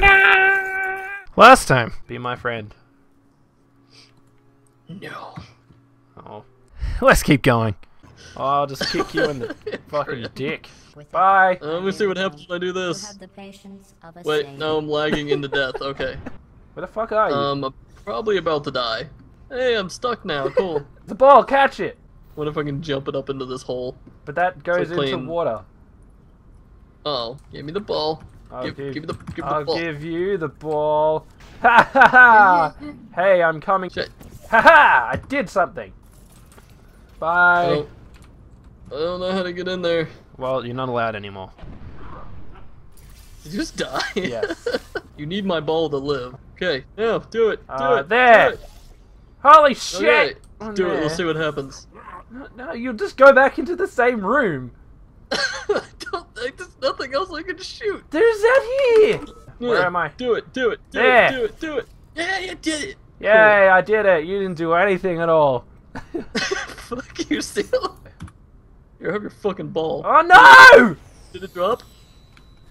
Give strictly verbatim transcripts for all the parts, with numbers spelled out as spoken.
Ta-da! Last time, be my friend. No. Oh. Let's keep going. Oh, I'll just kick you in the fucking dick. Bye. Uh, let me see what happens when I do this. Wait, no, I'm lagging into death. Okay. Where the fuck are you? Um, I'm probably about to die. Hey, I'm stuck now. Cool. The ball, catch it. What if I can jump it up into this hole? But that goes so into water. Uh oh, give me the ball. I'll give, give, give, me the, give, I'll the ball. give you the ball. Ha ha ha! Hey, I'm coming. Shit. Ha ha! I did something. Bye. Oh. I don't know how to get in there. Well, you're not allowed anymore. Did you just die? Yes. You need my ball to live. Okay, now, do it. Do uh, it. There. Do it. Holy shit! Okay. Do there. it. We'll see what happens. No, no, you'll just go back into the same room. I don't, I, there's nothing else I can shoot. There's that here. Yeah, where am I? Do it. Do it. Do there. it. Do it. Do it. Yeah, you did it. Yay! Cool. I did it. You didn't do anything at all. Fuck you, Seal. Here, have your fucking ball. Oh no! Did it drop?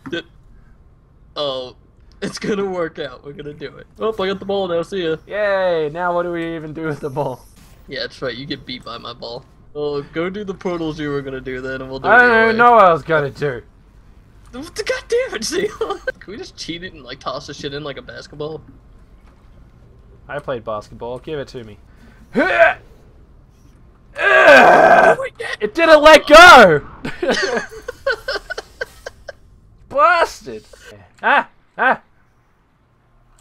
Did? Oh, it's gonna work out. We're gonna do it. Oh, I got the ball now. See ya. Yay! Now what do we even do with the ball? Yeah, that's right. You get beat by my ball. Oh, go do the portals you were gonna do then, and we'll do it. I don't even know what I was gonna do. What the goddamn it, Seal? Can we just cheat it and like toss the shit in like a basketball? I played basketball. Give it to me. It didn't let go! Blasted! Ah! Ah!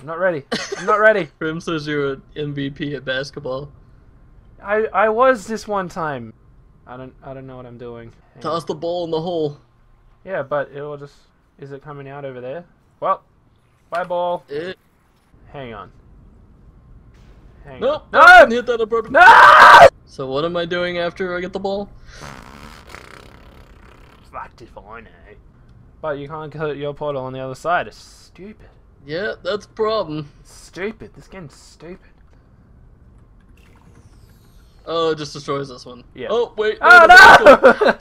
I'm not ready. I'm not ready. Grim says you're an M V P at basketball. I I was this one time. I don't I don't know what I'm doing. Hang Toss on. the ball in the hole. Yeah, but it'll just... Is it coming out over there? Well, bye ball. It... Hang on. Hang nope, on. No! I didn't hit that on purpose. No! So what am I doing after I get the ball? Fuck if I know. But you can't go to your portal on the other side. It's stupid. Yeah, that's a problem. It's stupid. This game's stupid. Oh, it just destroys this one. Yeah. Oh, wait. Oh, no!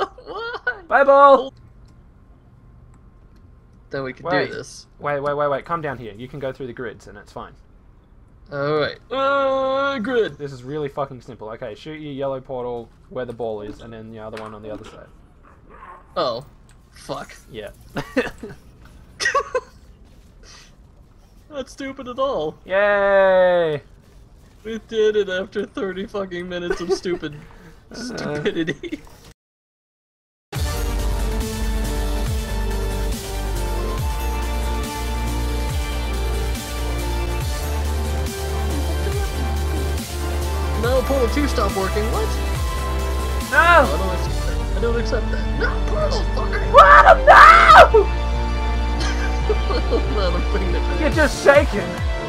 no! What? Bye, ball! Then we can wait. do this. Wait, wait, wait, wait. Come down here. You can go through the grids, and it's fine. Alright. Uh, grid! This is really fucking simple. Okay, shoot your yellow portal where the ball is, and then the other one on the other side. Oh. Fuck. Yeah. Not stupid at all. Yay! We did it after thirty fucking minutes of stupid stupidity. No, Portal two stopped working. What? No! I don't, I don't accept that. No, Portal fucker! What? No! I'm not a thing that. You're just shaking.